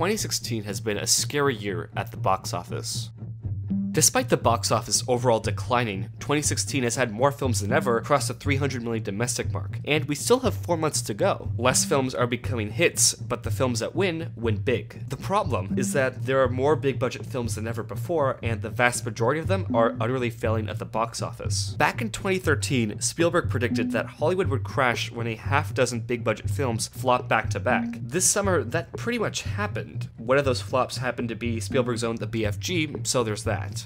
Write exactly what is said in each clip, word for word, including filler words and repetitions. twenty sixteen has been a scary year at the box office. Despite the box office overall declining, twenty sixteen has had more films than ever cross the three hundred million domestic mark, and we still have four months to go. Less films are becoming hits, but the films that win, win big. The problem is that there are more big budget films than ever before, and the vast majority of them are utterly failing at the box office. Back in twenty thirteen, Spielberg predicted that Hollywood would crash when a half dozen big budget films flopped back to back. This summer, that pretty much happened. One of those flops happened to be Spielberg's own The B F G, so there's that.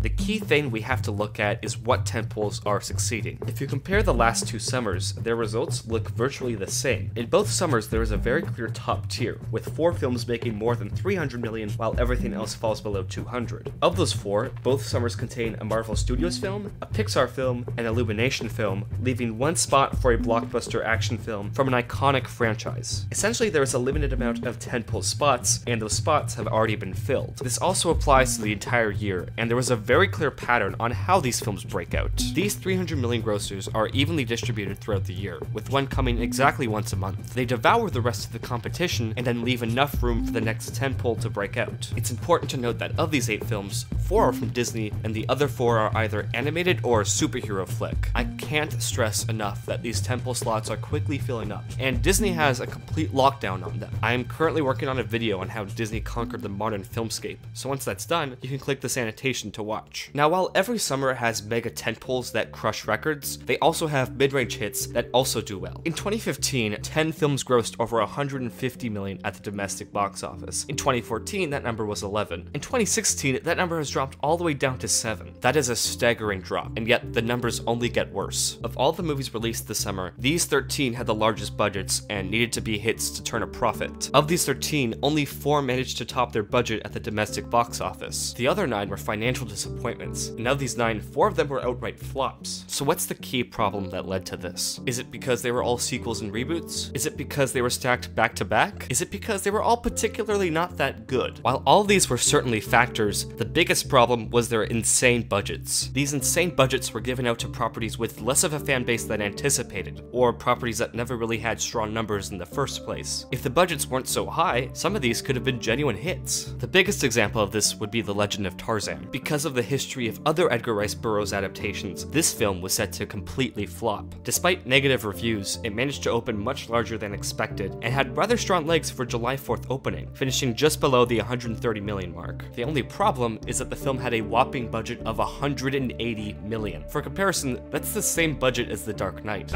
The key thing we have to look at is what tentpoles are succeeding. If you compare the last two summers, their results look virtually the same. In both summers, there is a very clear top tier, with four films making more than three hundred million while everything else falls below two hundred. Of those four, both summers contain a Marvel Studios film, a Pixar film, an Illumination film, leaving one spot for a blockbuster action film from an iconic franchise. Essentially, there is a limited amount of tentpole spots, and those spots have already been filled. This also applies to the entire year, and there was a very very clear pattern on how these films break out. These three hundred million grossers are evenly distributed throughout the year, with one coming exactly once a month. They devour the rest of the competition and then leave enough room for the next tentpole to break out. It's important to note that of these eight films, four are from Disney and the other four are either animated or a superhero flick. I can't stress enough that these tentpole slots are quickly filling up, and Disney has a complete lockdown on them. I am currently working on a video on how Disney conquered the modern filmscape, so once that's done, you can click this annotation to watch. Now, while every summer has mega tentpoles that crush records, they also have mid-range hits that also do well. In twenty fifteen, ten films grossed over one hundred fifty million at the domestic box office. In twenty fourteen, that number was eleven. In twenty sixteen, that number has dropped all the way down to seven. That is a staggering drop, and yet the numbers only get worse. Of all the movies released this summer, these thirteen had the largest budgets and needed to be hits to turn a profit. Of these thirteen, only four managed to top their budget at the domestic box office. The other nine were financial disappointments. Appointments. And of these nine, four of them were outright flops. So what's the key problem that led to this? Is it because they were all sequels and reboots? Is it because they were stacked back to back? Is it because they were all particularly not that good? While all these were certainly factors, the biggest problem was their insane budgets. These insane budgets were given out to properties with less of a fan base than anticipated, or properties that never really had strong numbers in the first place. If the budgets weren't so high, some of these could have been genuine hits. The biggest example of this would be The Legend of Tarzan. Because of the history of other Edgar Rice Burroughs adaptations, this film was set to completely flop. Despite negative reviews, it managed to open much larger than expected and had rather strong legs for July fourth opening, finishing just below the one hundred thirty million mark. The only problem is that the film had a whopping budget of one hundred eighty million. For comparison, that's the same budget as The Dark Knight.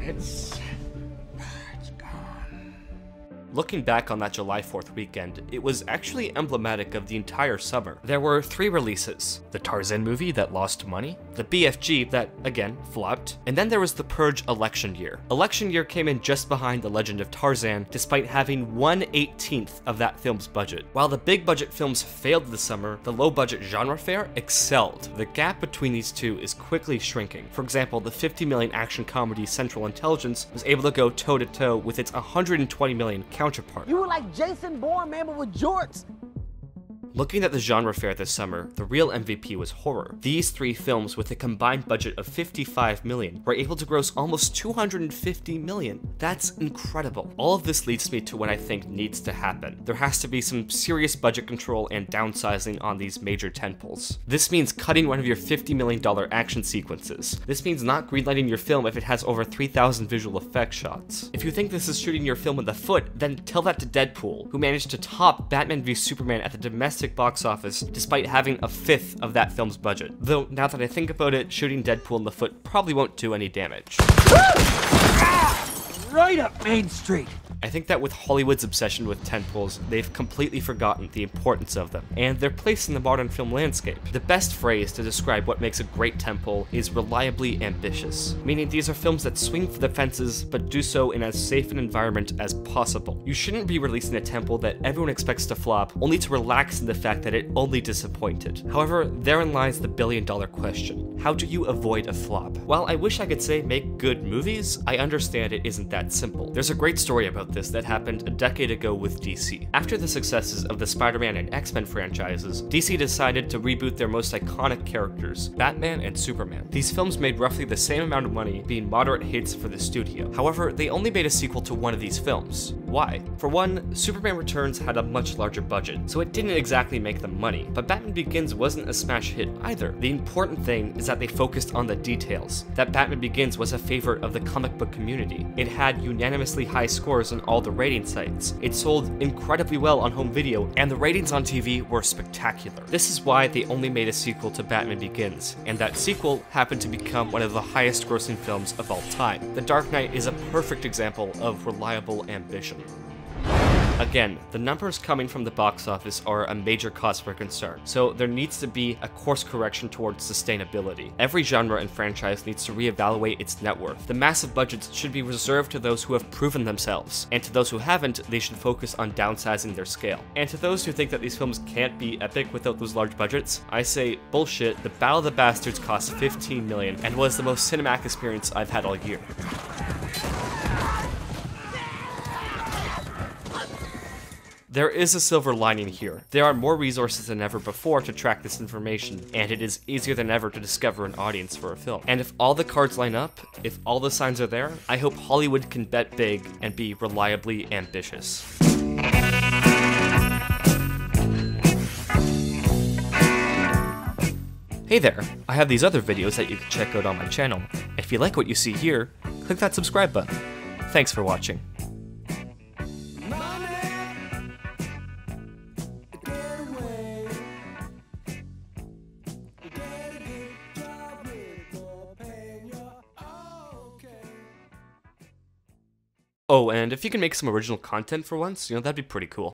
It's... Looking back on that July fourth weekend, it was actually emblematic of the entire summer. There were three releases: the Tarzan movie that lost money, the B F G that, again, flopped, and then there was The Purge Election Year. Election Year came in just behind The Legend of Tarzan, despite having one eighteenth of that film's budget. While the big budget films failed this summer, the low budget genre fare excelled. The gap between these two is quickly shrinking. For example, the fifty million action comedy Central Intelligence was able to go toe to toe with its one hundred twenty million counterpart. You were like Jason Bourne, man, but with jorts. Looking at the genre fair this summer, the real M V P was horror. These three films, with a combined budget of fifty-five million, were able to gross almost two hundred fifty million. That's incredible. All of this leads me to what I think needs to happen. There has to be some serious budget control and downsizing on these major tentpoles. This means cutting one of your fifty million dollar action sequences. This means not greenlighting your film if it has over three thousand visual effects shots. If you think this is shooting your film in the foot, then tell that to Deadpool, who managed to top Batman v Superman at the domestic box office despite having a fifth of that film's budget. Though, now that I think about it, shooting Deadpool in the foot probably won't do any damage. Ah! Right up Main Street. I think that with Hollywood's obsession with tentpoles, they've completely forgotten the importance of them, and their place in the modern film landscape. The best phrase to describe what makes a great tentpole is reliably ambitious, meaning these are films that swing for the fences, but do so in as safe an environment as possible. You shouldn't be releasing a tentpole that everyone expects to flop, only to relax in the fact that it only disappointed. However, therein lies the billion dollar question. How do you avoid a flop? While I wish I could say make good movies, I understand it isn't that simple. There's a great story about this that happened a decade ago with D C. After the successes of the Spider-Man and X-Men franchises, D C decided to reboot their most iconic characters, Batman and Superman. These films made roughly the same amount of money, being moderate hits for the studio. However, they only made a sequel to one of these films. Why? For one, Superman Returns had a much larger budget, so it didn't exactly make them money, but Batman Begins wasn't a smash hit either. The important thing is that they focused on the details, that Batman Begins was a favorite of the comic book community. It had unanimously high scores on all the rating sites, it sold incredibly well on home video, and the ratings on T V were spectacular. This is why they only made a sequel to Batman Begins, and that sequel happened to become one of the highest grossing films of all time. The Dark Knight is a perfect example of reliable ambition. Again, the numbers coming from the box office are a major cause for concern, so there needs to be a course correction towards sustainability. Every genre and franchise needs to reevaluate its net worth. The massive budgets should be reserved to those who have proven themselves, and to those who haven't, they should focus on downsizing their scale. And to those who think that these films can't be epic without those large budgets, I say, bullshit. The Battle of the Bastards cost fifteen million dollars and was the most cinematic experience I've had all year. There is a silver lining here. There are more resources than ever before to track this information, and it is easier than ever to discover an audience for a film. And if all the cards line up, if all the signs are there, I hope Hollywood can bet big and be reliably ambitious. Hey there, I have these other videos that you can check out on my channel. If you like what you see here, click that subscribe button. Thanks for watching. Oh, and if you can make some original content for once, you know, that'd be pretty cool.